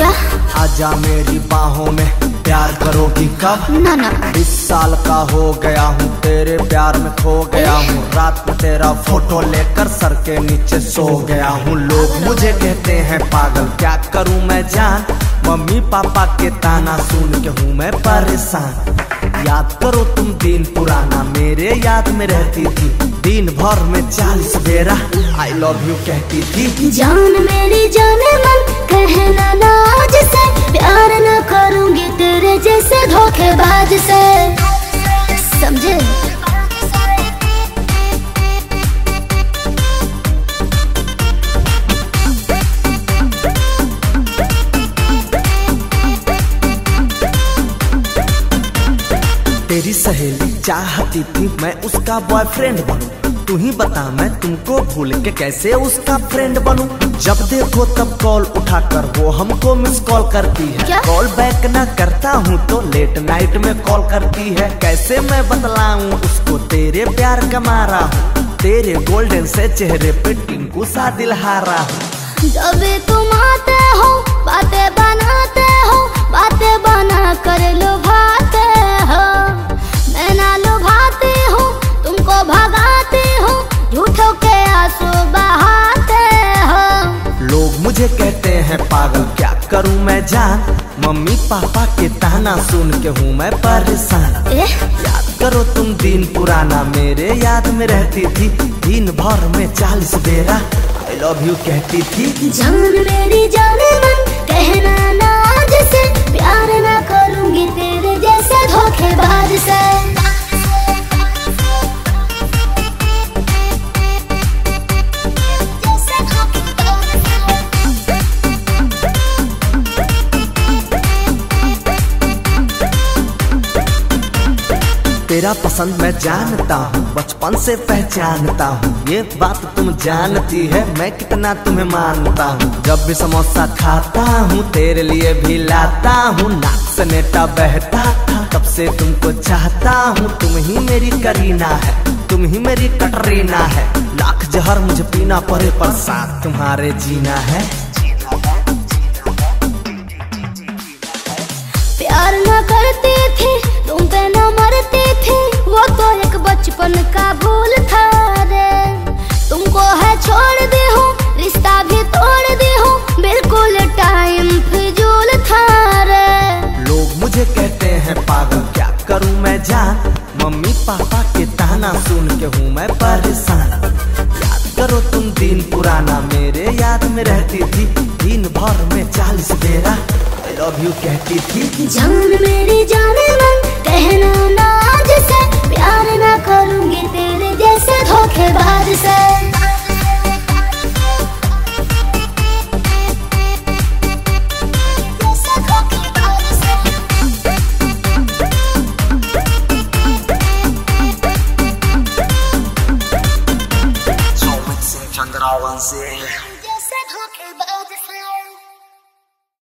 क्या? आजा मेरी बाहों में प्यार करोगी कब? ना ना 20 साल का हो गया हूँ, तेरे प्यार में खो गया हूँ। रात को तेरा फोटो लेकर सर के नीचे सो गया हूँ। लोग मुझे कहते हैं पागल, क्या करूँ मैं जान? मम्मी पापा के ताना सुन के हूँ मैं परेशान। याद करो तुम दिन पुराना, मेरे याद में रहती थी, दिन भर में 40 बेरा आई लव यू कहती थी। जान मेरी जाने मन कहना ना आज से, प्यार ना करूँगी तेरे जैसे धोखेबाज से, समझे? तेरी सहेली चाहती थी मैं उसका बॉयफ्रेंड बनूं, तू ही बता मैं तुमको भूल के कैसे उसका फ्रेंड बनूं? जब देखो तब कॉल उठाकर वो हमको मिस कॉल करती है, कॉल बैक ना करता हूँ तो लेट नाइट में कॉल करती है। कैसे मैं बतलाऊं उसको तेरे प्यार का मारा, तेरे गोल्डन से चेहरे पे टिंकू सा दिल हारा। जब तुम आते हो बातें बना कर लुभाते हो, मैं ना लुभाती हूँ तुमको भगाती हूँ, झूठों के आंसू बहाते हो। लोग मुझे कहते हैं पागल, क्या करूँ मैं जान? मम्मी पापा के ताना सुन के हूँ मैं परेशान। याद करो तुम दिन पुराना, मेरे याद में रहती थी, दिन भर में 40 बेरा आई लव यू कहती थी। जान मेरी जाने मन कहना ना जैसे, प्यार ना करूँगी तेरे जैसे धोखेबाज से। तेरा पसंद मैं जानता हूँ, बचपन से पहचानता हूँ, ये बात तुम जानती है मैं कितना तुम्हें मानता हूँ। जब भी समोसा खाता हूँ तेरे लिए भी लाता हूँ, नाक से नेटा बहता था तब से तुमको चाहता हूँ। तुम ही मेरी करीना है, तुम ही मेरी कटरीना है, लाख जहर मुझे पीना पड़े पर साथ तुम्हारे जीना है। प्यार ना करती थी तुम पे ना मरती थी, वो तो एक बचपन का भूल था रे। तुमको है छोड़ दी हूँ, रिश्ता भी तोड़ दी हूँ, बिल्कुल टाइम फिजूल था रे। लोग मुझे कहते हैं पागल, क्या करूँ मैं जान? मम्मी पापा के ताना सुन के हूँ मैं परेशान। याद करो तुम दिन पुराना, मेरे याद में रहती थी, दिन भर में 40 बेरा I love you कहती थी। जान मेरी जाने मन कहना ना जैसे, प्यार ना करूँगी तेरे जैसे धोखेबाज से।